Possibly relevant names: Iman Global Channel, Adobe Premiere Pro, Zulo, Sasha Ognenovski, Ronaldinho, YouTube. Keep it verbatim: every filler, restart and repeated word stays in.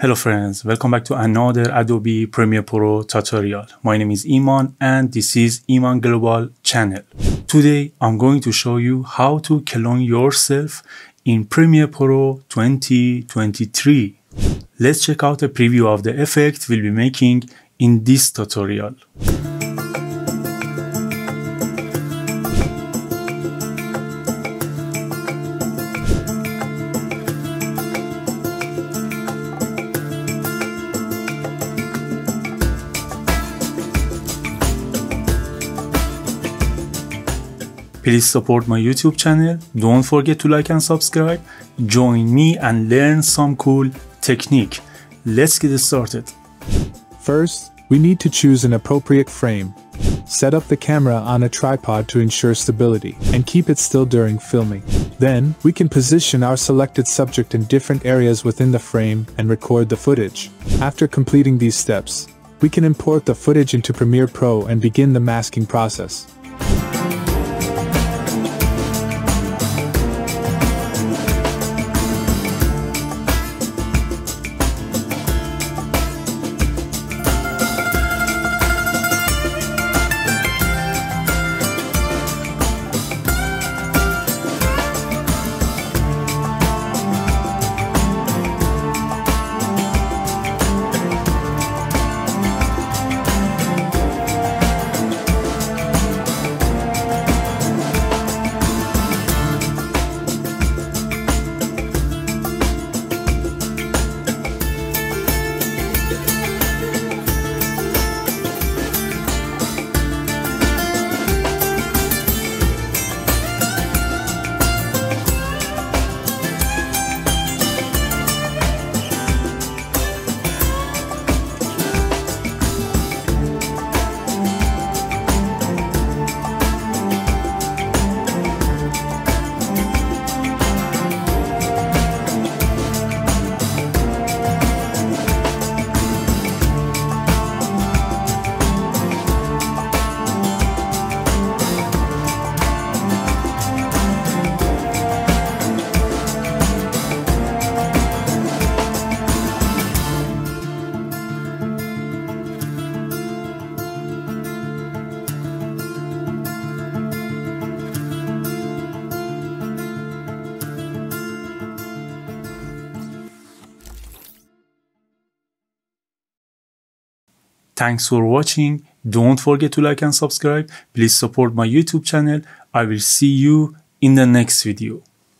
Hello friends, welcome back to another Adobe Premiere Pro tutorial. My name is Iman and this is Iman Global Channel. Today I'm going to show you how to clone yourself in Premiere Pro twenty twenty-three. Let's check out a preview of the effect we'll be making in this tutorial. Please support my YouTube channel, don't forget to like and subscribe, join me and learn some cool technique. Let's get started. First, we need to choose an appropriate frame. Set up the camera on a tripod to ensure stability and keep it still during filming. Then, we can position our selected subject in different areas within the frame and record the footage. After completing these steps, we can import the footage into Premiere Pro and begin the masking process. Thanks for watching. Don't forget to like and subscribe. Please support my YouTube channel. I will see you in the next video.